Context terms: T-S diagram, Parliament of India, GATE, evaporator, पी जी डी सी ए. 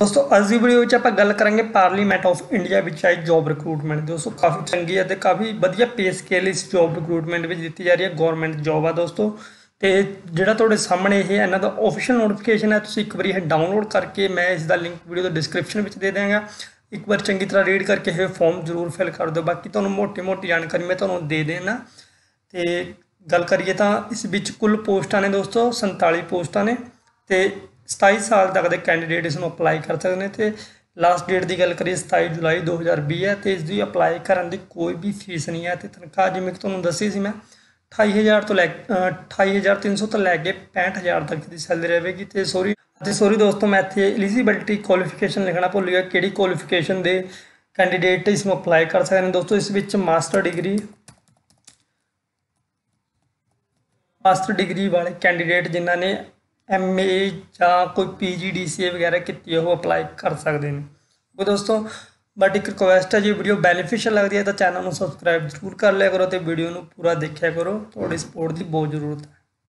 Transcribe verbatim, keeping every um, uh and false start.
दोस्तों अज की वीडियो में आप गल करेंगे parliament of India which I job recruitment. दोस्तों काफ़ी चंगी है तो काफ़ी वधिया पे स्केल इस जॉब रिक्रूटमेंट में दी जा रही है। गौरमेंट जॉब आ दोस्तों, तो जोड़ा थोड़े सामने ये इन्हों का ऑफिशियल नोटिफिकेशन है। तुम एक बार यह डाउनलोड करके मैं इसका लिंक वीडियो तो डिस्क्रिप्शन में दे देंगे। एक बार चंगी तरह रीड करके ये फॉर्म जरूर फिल कर दो। बाकी तो मोटी मोटी जानकारी मैं थोड़ा दे देना। तो गल करिए तो इस विच कुल पोस्टां ने दोस्तों संताली पोस्टां ने, तो सताई साल तक के कैंडीडेट इस अपलाई कर सकते हैं। तो लास्ट डेट की गल करिए सताई जुलाई दो हज़ार भी है। तो इसकी अपलाई करने की कोई भी फीस नहीं है। तो तनख्वाह जिमें तुहानूं दसी सी मैं अठाई हज़ार तो लै अठाई हज़ार तीन सौ तो लैके पैंठ हज़ार तक की सैलरी रहेगी। तो सॉरी सॉरी दोस्तों मैं इतने एलिजिबिलिटी क्वालिफिकेशन लिखना भूल गया, कि क्वालिफिकेशन के कैंडीडेट इस अपलाई कर सकते हैं। दोस्तों इस विच मास्टर डिग्री मास्टर डिग्री वाले कैंडीडेट जिन्होंने एम ए या कोई पी जी डी सी ए वगैरह की वो अपलाई कर सकते हैं। तो दोस्तों बट एक रिक्वेस्ट है, जो वीडियो बेनीफिशियल लगती है तो चैनल में सबसक्राइब जरूर कर लिया करो, तो वीडियो में पूरा देखा करो। थोड़ी सपोर्ट की बहुत जरूरत है।